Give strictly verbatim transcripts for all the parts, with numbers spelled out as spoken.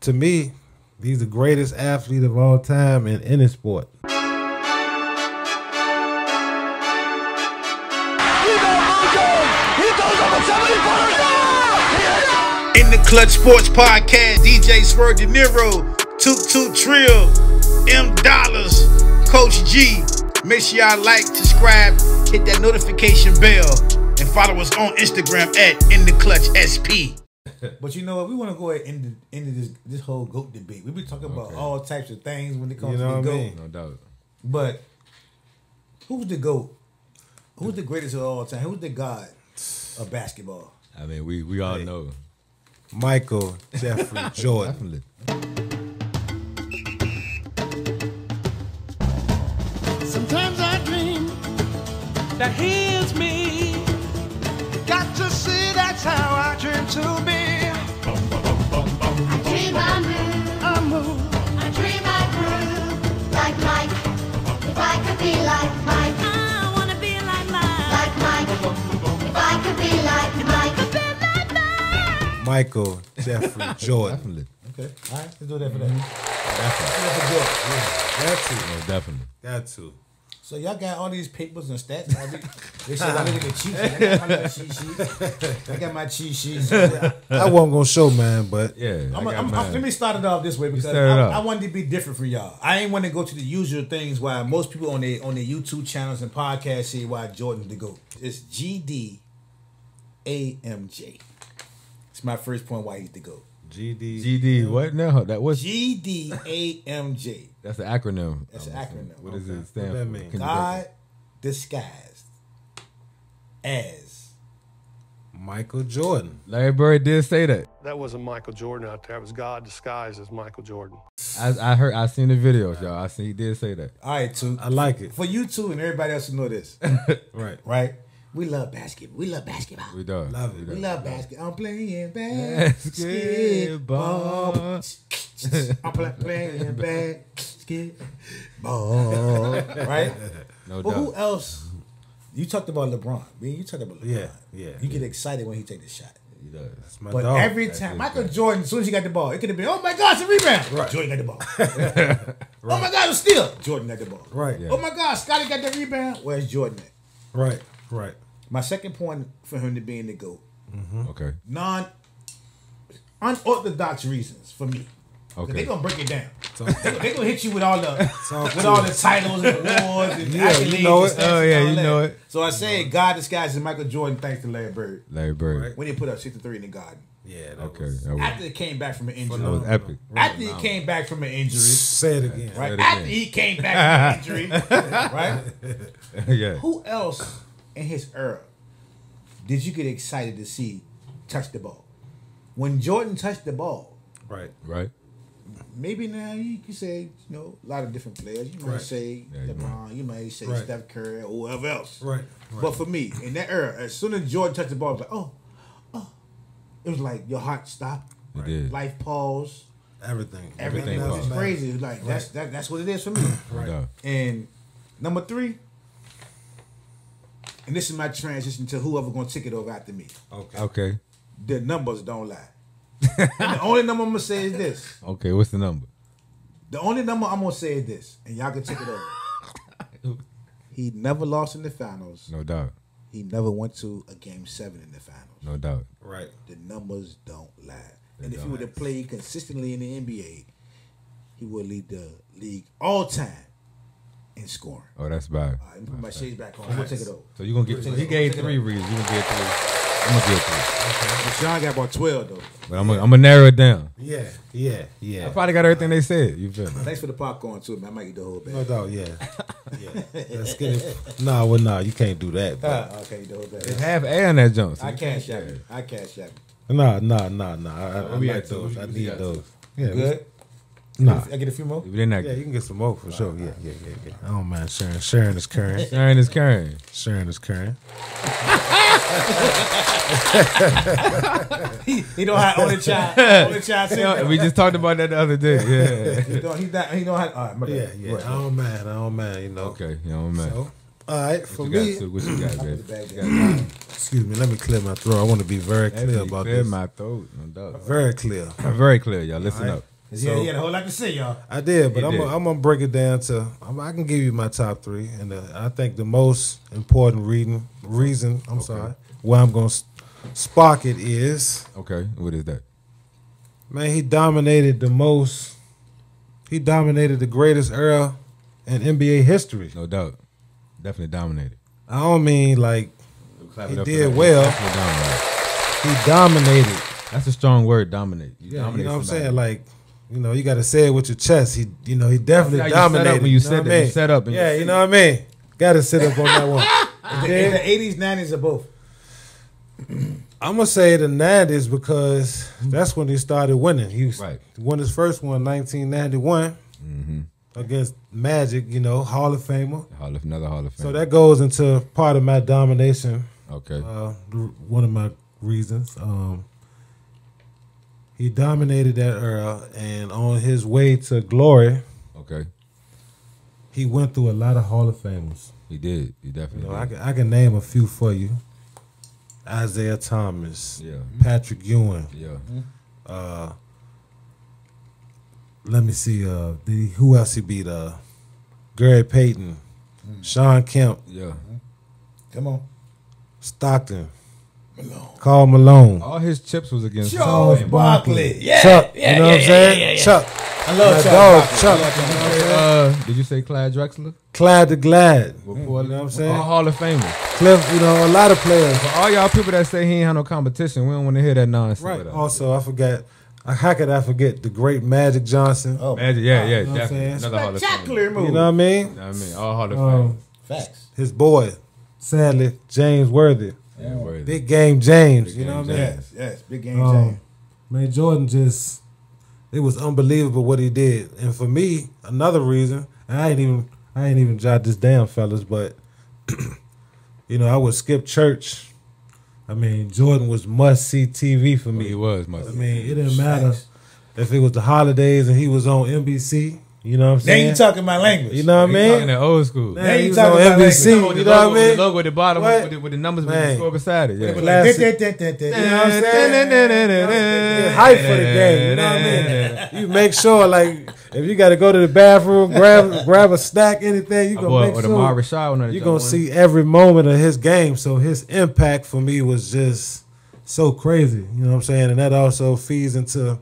to me, he's the greatest athlete of all time in any sport. You know how it goes. He goes over seventy-four. In the Clutch Sports Podcast, D J Swirv Deniro, Toot Toot Trill, M Dollars, Coach G. Make sure y'all like, subscribe, hit that notification bell, and follow us on Instagram at In The Clutch S P. But you know what? We want to go ahead and end, the, end this this whole GOAT debate. We be talking about okay. all types of things when it comes you know to the GOAT. No doubt. But who's the GOAT? Who's the greatest of all time? Who's the god of basketball? I mean, we we all hey. know Michael Jeffrey Jordan. Sometimes I dream that here's me. Got to see that's how I dream to be. I dream I move. I move. I dream I groove. Like Mike. If I could be like Mike. I want to be like Mike. Like Mike. If I could be like Mike. If I could be like Mike. Michael Jeffrey Jordan. Okay. All right. Let's do that for that. Mm-hmm. Definitely. That's it. No, definitely. That's it. So y'all got all these papers and stats. I read, they said I look at cheat sheets. I got my cheat sheets. I wasn't gonna show mine, but yeah. I'm, I'm, I'm, let me start it off this way because I, I wanted to be different for y'all. I ain't want to go to the usual things why most people on their on their YouTube channels and podcasts say why Jordan's the GOAT. It's G D A M J. It's my first point why he's the GOAT. G D G D what now? That was G D A M J. That's the acronym. That's the acronym. What does okay. it stand what for? That mean? God disguised as Michael Jordan. Larry Bird did say that. That wasn't Michael Jordan out there. It was God disguised as Michael Jordan. I, I heard. I seen the videos, y'all. I seen he did say that. All right, too. I like it for you too, and everybody else who know this. Right. Right. We love basketball. We love basketball. We do. Love it. We, we love basketball. I'm playing basketball. basketball. I'm play, playing basketball. Right? No but doubt. Who else? You talked about LeBron. Man, you talked about LeBron. Yeah, yeah. You get excited when he takes the shot. He does. That's my but dog. Every time, Michael guy. Jordan, as soon as he got the ball, it could have been, oh my God, it's a rebound. Right. Jordan got the ball. Right. Oh my God, it was steal. Jordan got the ball. Right. Yeah. Oh my God, Scottie got the rebound. Where's Jordan at? Right. Right. My second point for him to being the GOAT. Mm-hmm. Okay. Non unorthodox reasons for me. Okay. They're gonna break it down. They're they gonna hit you with all the with cool. all the titles and awards and yeah, accolades. You know it. And oh yeah, and you that. know it. So I say God disguised as Michael Jordan thanks to Larry Bird. Larry Bird. Right? When he put up sixty-three in the Garden. Yeah. That okay. Was, that after it came back from an injury. That was epic. Right, after he no. came back from an injury. Say it again. Right. It again. After he came back from an injury. Right. Yeah. Who else? In his era, did you get excited to see touch the ball? When Jordan touched the ball, right, right. Maybe now you can say you know a lot of different players. You might right. say yeah, LeBron, you might say right. Steph Curry, or whoever else. Right, right. But for me, in that era, as soon as Jordan touched the ball, it was like oh, oh, it was like your heart stopped, it did. Life paused, everything, everything, everything was crazy. It was like right. that's that, that's what it is for me. Right. Yeah. And number three. And this is my transition to whoever gonna take it over after me. Okay. Okay. The numbers don't lie. And the only number I'm gonna say is this. Okay, what's the number? The only number I'm gonna say is this, and y'all can take it over. He never lost in the finals. No doubt. He never went to a game seven in the finals. No doubt. Right. The numbers don't lie. They and if he would have played consistently in the N B A, he would lead the league all time. And scoring. Oh, that's bad. All right, put my shades back on. I'm gonna take it over. So you're gonna get. So he gave three reasons. You gonna get three. I'm gonna get three. Okay. But Sean got about twelve though. But I'm gonna, I'm gonna narrow it down. Yeah, yeah, yeah. I probably got everything they said. You feel me? Thanks for the popcorn too, man. I might eat the whole bag. No doubt. Yeah. Yeah. Let's get it. Nah, well, nah, you can't do that. But uh, okay, do that. It's half air on that jump. So I can't shop it. I can't shop it. Nah, nah, nah, nah. I, I, I like those. I need those. Yeah. Good. Nah. I get a few more? Yeah, you can get some more for sure. Yeah, yeah, yeah, yeah. I don't mind sharing. Sharing is caring. Sharing is caring. Sharing is caring. he, he don't have only child. Only child syndrome. We just talked about that the other day. Yeah. he don't. He, not, he don't have. All right, yeah, yeah. Right. I don't mind. I don't mind. You know. Okay. You don't mind. So, All right, for what me, got, what you got, baby? Got excuse me, let me clear my throat. I want to be very clear hey, about clear this. Clear my throat, no doubt. Very clear, very clear, y'all. Listen right. up. So, yeah, he had a whole lot to say, y'all. I did, but I'm did. A, I'm gonna break it down to. I'm, I can give you my top three, and the, I think the most important reading reason. I'm okay. sorry, why I'm gonna spark it is. Okay, what is that? Man, he dominated the most. He dominated the greatest era in N B A history. No doubt. Definitely dominated. I don't mean like he did well. He dominated. That's a strong word, dominate. You, yeah, dominate you know what somebody. I'm saying? Like, you know, you got to say it with your chest. He, you know, he definitely you dominated. Set up when you, you know said that. I mean? You set up. And yeah, you, you know what I mean? Got to sit up on that one. In the eighties, nineties, or both? I'm going to say the nineties because that's when he started winning. He was, right. won his first one in nineteen ninety-one mm-hmm. against Magic, you know, Hall of Famer. Hall of, another Hall of Famer. So that goes into part of my domination. Okay. Uh, one of my reasons. Um, he dominated that era, and on his way to glory, okay, he went through a lot of Hall of Famers. He did. He definitely you know, did. I can, I can name a few for you. Isaiah Thomas, yeah. Patrick Ewing, yeah. Uh, let me see. Uh, the, who else he beat? Uh, Gary Payton, mm. Sean Kemp, yeah. Come on, Stockton, Malone. Karl Malone. All his chips was against Charles Barkley. Yeah, Chuck. Yeah, you know yeah, what I'm yeah, saying? Yeah, yeah, yeah. Chuck. I love Chuck. Chuck. Uh, did you say Clyde Drexler? Clyde the Glad. You know what I'm saying? All Hall of Famers. Cliff, you know, a lot of players. But all y'all people that say he ain't had no competition, we don't want to hear that nonsense. Right. Also, I forgot. How could I forget the great Magic Johnson? Oh, Magic, yeah, yeah, you know definitely. Another Hall of Famer. Move. You know what I mean? You know what I mean, all Hall of um, Fame. Facts. His boy, sadly, James Worthy. Yeah, Worthy. Big Game James. Big you game know what I mean? Yes, yes, Big Game um, James. Man, Jordan just, it was unbelievable what he did. And for me, another reason, and I ain't even, I ain't even jot this down, fellas, but. You know, I would skip church. I mean, Jordan was must-see T V for me. Well, he was must-see. I mean, it didn't matter if it was the holidays and he was on N B C. You know what I'm saying? Now you talking my language. You know what I mean? You talking that old school. Now, now you talking on N B C. You know what I mean? With the logo with the bottom, with the, with the numbers, man. With the score beside it. Yeah. You know what I'm saying? You're hype for the game. You know what I mean? You make sure, like, if you got to go to the bathroom, grab grab a snack, anything, you're going to make sure you're going to see every moment of his game. So his impact for me was just so crazy. You know what I'm saying? And that also feeds into,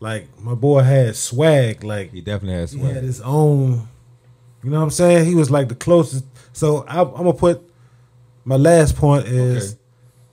like, my boy had swag. Like, he definitely had swag. He had his own, you know what I'm saying? He was like the closest. So I, I'm going to put my last point is okay.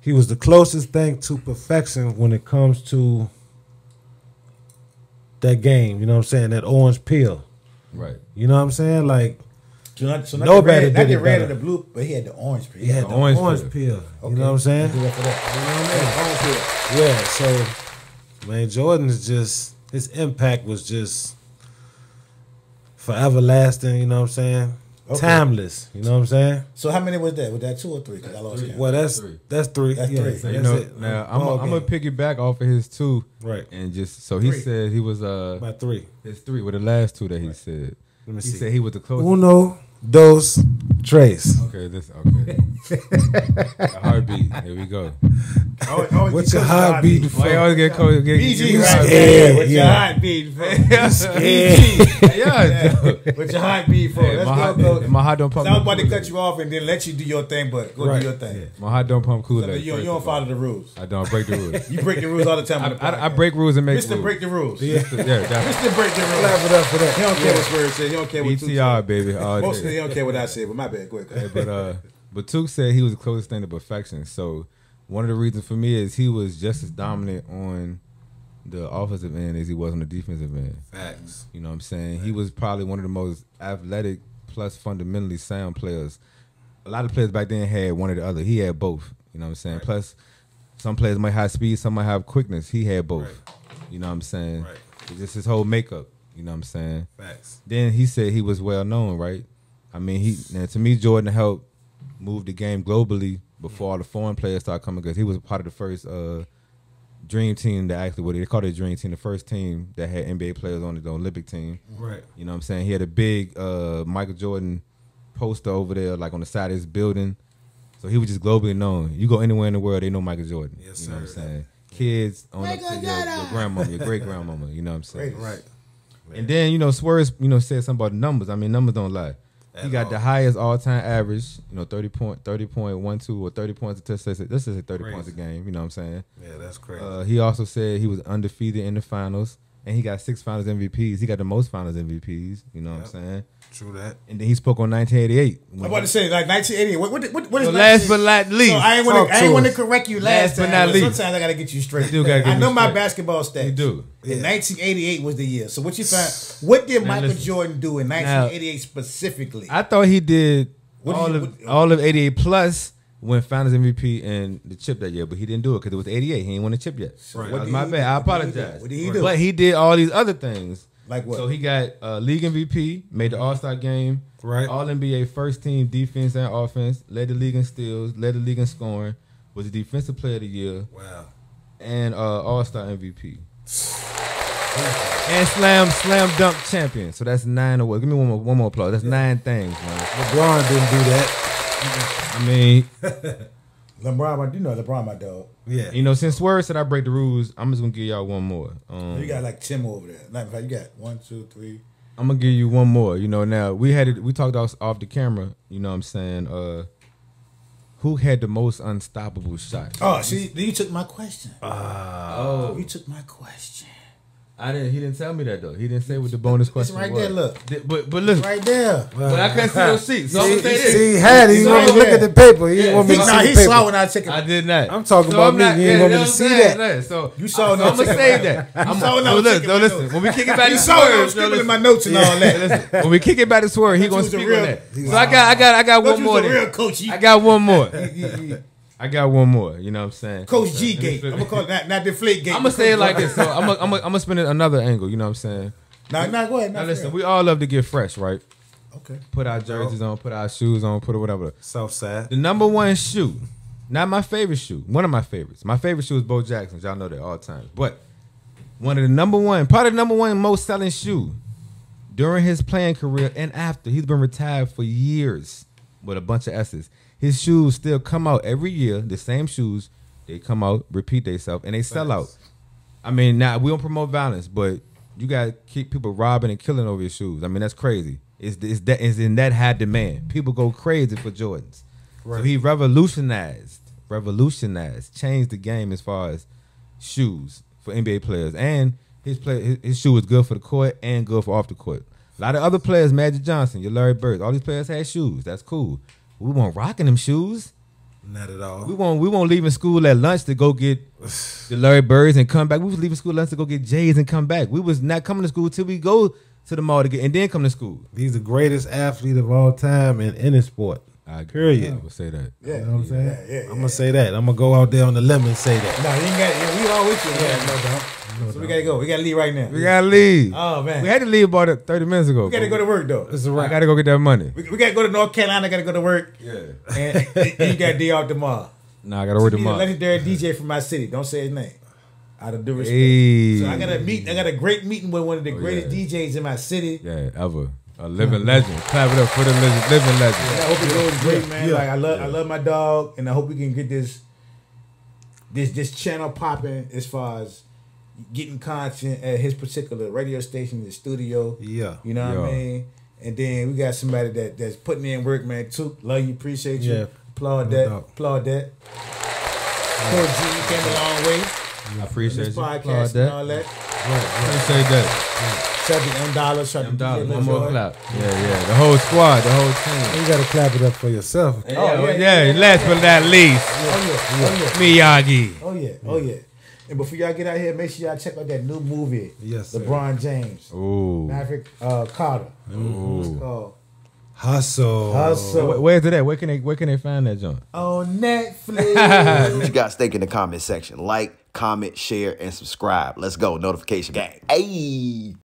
He was the closest thing to perfection when it comes to that game, you know what I'm saying? That orange peel. Right. You know what I'm saying? Like, so not, so not nobody the red, did not it red or the blue, but he had the orange peel. He had the, the orange, orange peel. peel. Okay. You know what I'm saying? You know what I mean? Yeah, so, man, Jordan's just, his impact was just forever lasting, you know what I'm saying? Okay. Timeless, you know what I'm saying? So how many was that? Was that two or three? Cause I lost three. Well, that's three. That's three. That's yeah, three. So you that's know, it. Now I'm a, I'm gonna piggyback off of his two, right? And just so he three. said he was uh by three. His three were the last two that he right. said. Let me he see. said he was the closest. Uno, dos, tres. Okay, this okay. The heartbeat. Here we go. Always, always What's your heartbeat? Why well, you always get cold? Get, B G, you right? Scared, What's yeah. your heartbeat? Yeah, yeah. What's your heartbeat for? Let's my go, heart, go. My heart don't pump. So I was about to cut you off and then let you do your thing, but go right. do your thing. Yeah. My heart don't pump Kool-Aid. So you, you don't follow the rules. I don't break the rules. You break the rules all the time. I, the I, I break rules and make Mister rules. Mister break the rules. Yeah, Mister Yeah, break the rules. Clap it up for that. He don't care what Swerve said. He don't care what B T R baby. Mostly he don't care what I said, but my bad. Go ahead. But uh. But Took said he was the closest thing to perfection. So one of the reasons for me is he was just as dominant on the offensive end as he was on the defensive end. Facts. You know what I'm saying? Facts. He was probably one of the most athletic plus fundamentally sound players. A lot of players back then had one or the other. He had both. You know what I'm saying? Right. Plus, some players might have speed, some might have quickness. He had both. Right. You know what I'm saying? Right. It's just his whole makeup. You know what I'm saying? Facts. Then he said he was well known, right? I mean, he now to me, Jordan helped moved the game globally before all the foreign players started coming because he was a part of the first uh, dream team that actually, what well, they called it a dream team, the first team that had N B A players on it, the Olympic team. Right. You know what I'm saying? He had a big uh, Michael Jordan poster over there, like on the side of his building. So he was just globally known. You go anywhere in the world, they know Michael Jordan. Yes, you know sir. What I'm saying? Kids on the, your, your grandmama, your great grandmama. You know what I'm saying? Great, right. And then, you know, Swerve, you know, said something about numbers. I mean, numbers don't lie. At he got all. the highest all-time average, you know, thirty point, thirty point one two or thirty points. Let's say thirty crazy. Points a game. You know what I'm saying? Yeah, that's crazy. Uh, he also said he was undefeated in the finals, and he got six finals M V Ps. He got the most finals M V Ps. You know yep. what I'm saying? True that. And then he spoke on nineteen eighty-eight. I'm about to say, like, nineteen eighty-eight. What, what, what, what is so last but not least. So I ain't want to want to correct you last, last time, but not but least. Sometimes I got to get you straight. You do gotta get I know my straight. basketball stats. You do. Yeah. In nineteen eighty-eight was the year. So what you find, what did now Michael listen. Jordan do in nineteen eighty-eight now, specifically? I thought he did what all, you, of, what, all of eighty-eight plus when finals M V P and the chip that year, but he didn't do it because it was eighty-eight. He ain't won the chip yet. So right. That's my bad. Do? I apologize. What did he do? But he did all these other things. Like what? So he got uh, league M V P, made the All-Star game, right? All N B A first team defense and offense, led the league in steals, led the league in scoring, was the defensive player of the year. Wow. And uh, All-Star M V P. And slam slam dunk champion. So that's nine awards. Give me one more one more applause. That's yeah. nine things, man. LeBron didn't do that. I mean LeBron, you know LeBron, my dog. Yeah. You know, since Swerve said I break the rules, I'm just gonna give y'all one more. Um, you got like ten more over there. Like you got one, two, three. I'm gonna give you one more. You know, now we had it. We talked off, off the camera. You know what I'm saying? Uh, who had the most unstoppable shot? Oh, see, you took my question. Uh, oh, you took my question. I didn't. He didn't tell me that though. He didn't say what the bonus question was. It's right was. there. Look, the, but but look, it's right there. Well, but I couldn't see those sheets. So see, I'm say see, he had. It. He wanted to look at the paper. He yeah. want me to see nah, the he paper. He saw when I checked it. I did not. I'm talking so about I'm not, me. He yeah, want me to see that. that. So you saw. I, so I'm gonna save that. I'm you saw. No, look. No, listen. When we kick it back to Swerve, I'm scribbling my notes and all that. When we kick it back to Swerve, he gonna speak on that. So I got, I got, I got one more. Real coach. I got one more. I got one more, you know what I'm saying? Coach G Gate. I'm going to call it not, not Deflate Gate. I'm going to say it like this. So I'm going I'm I'm to spin it another angle, you know what I'm saying? Nah, nah, go ahead. Nah, now listen, fair. we all love to get fresh, right? Okay. Put our jerseys on, put our shoes on, put whatever. South side. The number one shoe, not my favorite shoe, one of my favorites. My favorite shoe is Bo Jackson's. Y'all know that all the time. But one of the number one, probably the number one most selling shoe during his playing career and after. He's been retired for years with a bunch of S's. His shoes still come out every year. The same shoes, they come out, repeat themselves, and they sell out. I mean, now we don't promote violence, but you gotta keep people robbing and killing over your shoes. I mean, that's crazy. It's it's that it's in that high demand. People go crazy for Jordans. Right. So he revolutionized, revolutionized, changed the game as far as shoes for N B A players. And his play his, his shoe was good for the court and good for off the court. A lot of other players, Magic Johnson, your Larry Bird, all these players had shoes. That's cool. We weren't rocking them shoes. Not at all. We won't we won't leaving school at lunch to go get the Larry Birds and come back. We was leaving school at lunch to go get J's and come back. We was not coming to school till we go to the mall to get and then come to school. He's the greatest athlete of all time in any sport. I Period. I would say that. Yeah, you know what I'm yeah, saying? Yeah, yeah, I'm gonna yeah. say that. I'm gonna go out there on the limb and say that. No, you ain't got yeah, we all with you. Yeah, no doubt. No, so we gotta go. We gotta leave right now. We gotta leave. Oh man, we had to leave about thirty minutes ago. We gotta go to work though. That's right. I gotta go get that money. We, we gotta go to North Carolina. Gotta go to work. Yeah. And, and you got D off tomorrow. Nah, I gotta so work tomorrow. Legendary D J from my city. Don't say his name. Out of due respect. Hey. So I gotta meet. I got a great meeting with one of the oh, greatest yeah. D Js in my city. Yeah, ever. A living legend. Clap it up for the legend. Living legend. Yeah, I hope it goes great, yeah. man. Yeah. Like I love. Yeah. I love my dog, and I hope we can get this. This this channel popping as far as. Getting content at his particular radio station, the studio. Yeah. You know yeah. what I mean? And then we got somebody that that's putting in work, man, too. Love you, appreciate you. Yeah. Applaud no that. Doubt. Applaud that. Yeah. Coach G, you came a long way. Yeah. I appreciate this you. Podcast applaud and that. all that. Yeah. Yeah. Appreciate that. Yeah. Shout out to M Dollar. Shout out to M Dollar. One more clap. Yeah, yeah. The whole squad, the whole team. You got to clap it up for yourself. Yeah. Oh, yeah. yeah. yeah. Last yeah. but not least. Yeah. Miyagi. Oh, yeah. Oh, yeah. Oh, yeah. And before y'all get out here, make sure y'all check out that new movie. Yes, sir. LeBron James. Ooh. Maverick uh, Carter. Ooh. It's called Hustle. Hustle. Where's it at? Where can they Where can they find that junk? On Netflix. What you guys think in the comment section? Like, comment, share, and subscribe. Let's go. Notification gang. Hey.